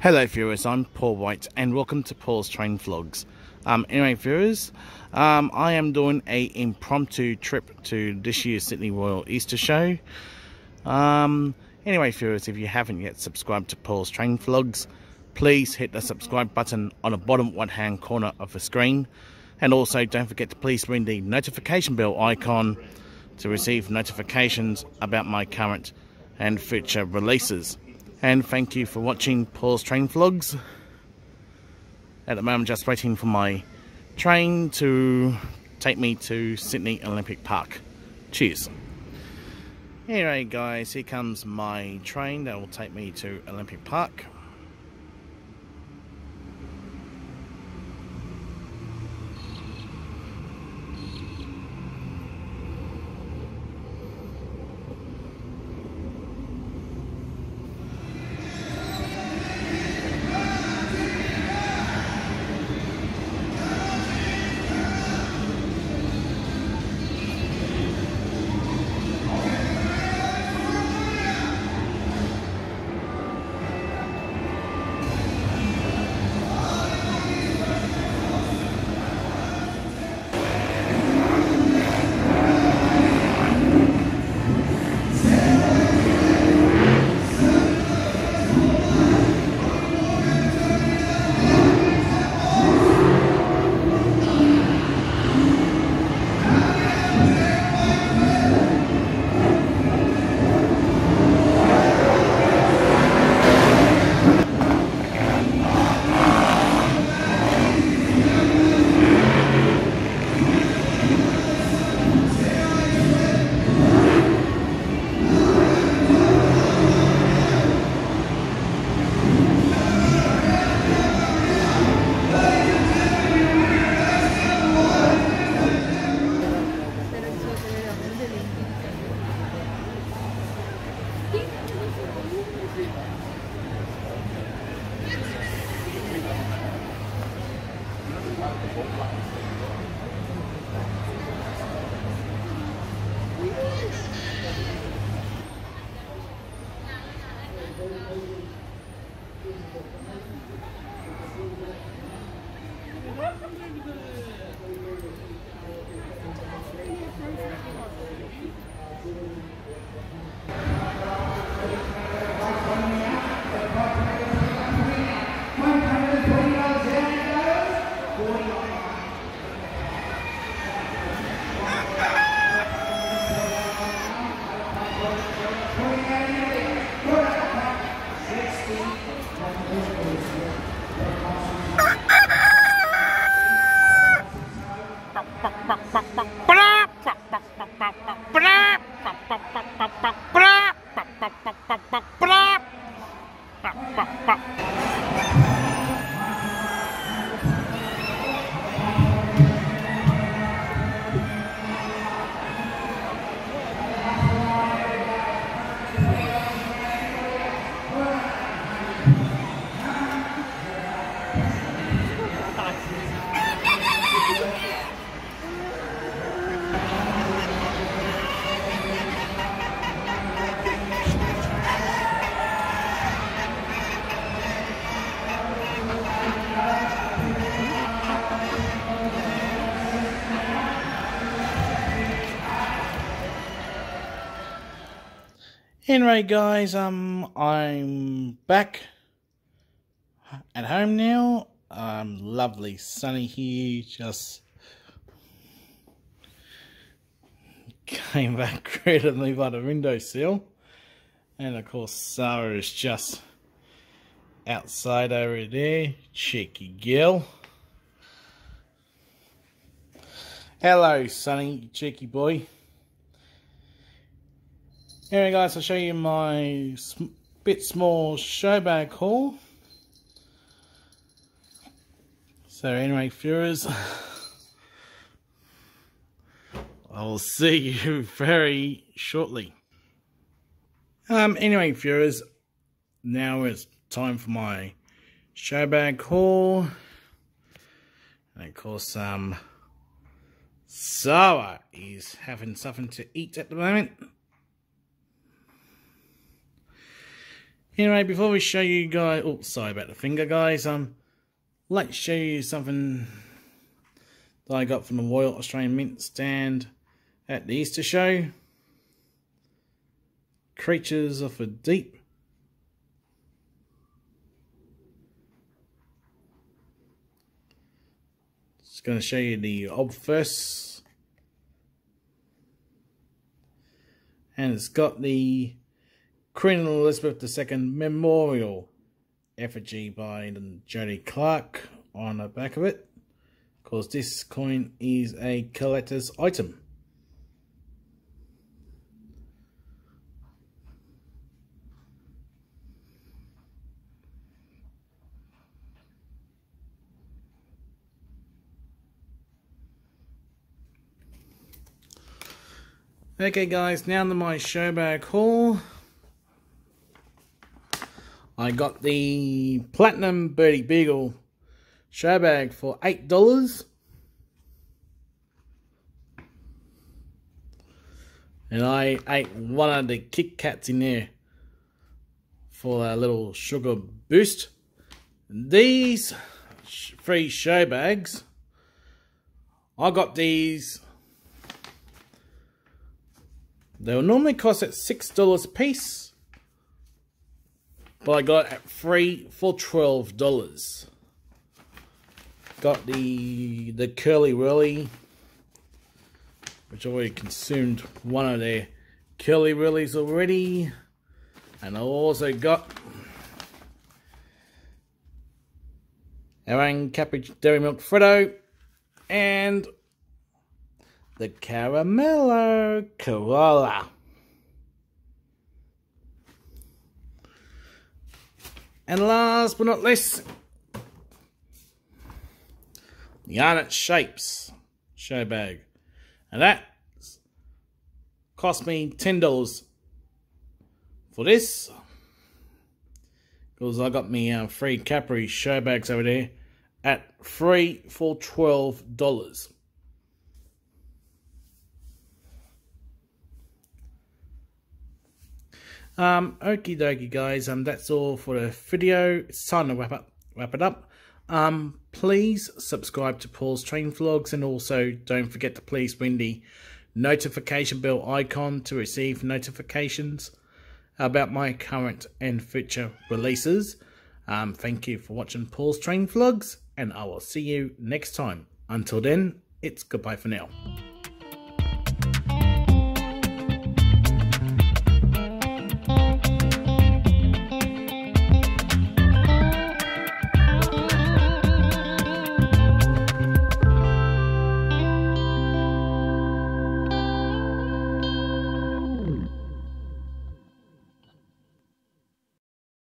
Hello viewers, I'm Paul White and welcome to Paul's Train Vlogs. Anyway viewers, I am doing an impromptu trip to this year's Sydney Royal Easter Show. Anyway viewers, if you haven't yet subscribed to Paul's Train Vlogs, please hit the subscribe button on the bottom right hand corner of the screen. And also don't forget to please ring the notification bell icon to receive notifications about my current and future releases. And thank you for watching Paul's Train Vlogs. At the moment I'm just waiting for my train to take me to Sydney Olympic Park. Cheers. Anyway guys, here comes my train that will take me to Olympic Park. Anyway guys, I'm back at home now. Lovely sunny here, just came back greedily by the windowsill. And of course Sarah is just outside over there, cheeky girl. Hello Sonny, cheeky boy. Anyway guys, I'll show you my bit small show bag haul. So anyway viewers, I'll see you very shortly. Anyway viewers, now it's time for my show bag haul. And of course Sarah is having something to eat at the moment. Anyway, before we show you guys... Oh, sorry about the finger, guys. I'd like to show you something that I got from the Royal Australian Mint stand at the Easter Show. Creatures of the Deep. Just going to show you the ob first. And it's got the Queen Elizabeth II memorial effigy by Jody Clark on the back of it. Because this coin is a collector's item. Okay guys, now to my showbag haul. I got the Platinum Birdie Beagle showbag for $8. And I ate one of the Kit Kats in there for a little sugar boost. These three showbags, I got these. They will normally cost at $6 a piece, but I got it at free for $12. Got the Curly Whirly, which already consumed one of their Curly Whirlies already. And I also got Arang Cabbage Dairy Milk Fritto and the Caramello Corolla. And last but not least, the Arnott Shapes show bag. And that cost me $10 for this, because I got me free Capri show bags over there at free for $12. Okie dokie guys, that's all for the video. It's time to wrap it up. Please subscribe to Paul's Train Vlogs, and also don't forget to please ring the notification bell icon to receive notifications about my current and future releases. Thank you for watching Paul's Train Vlogs, and I will see you next time. Until then, it's goodbye for now.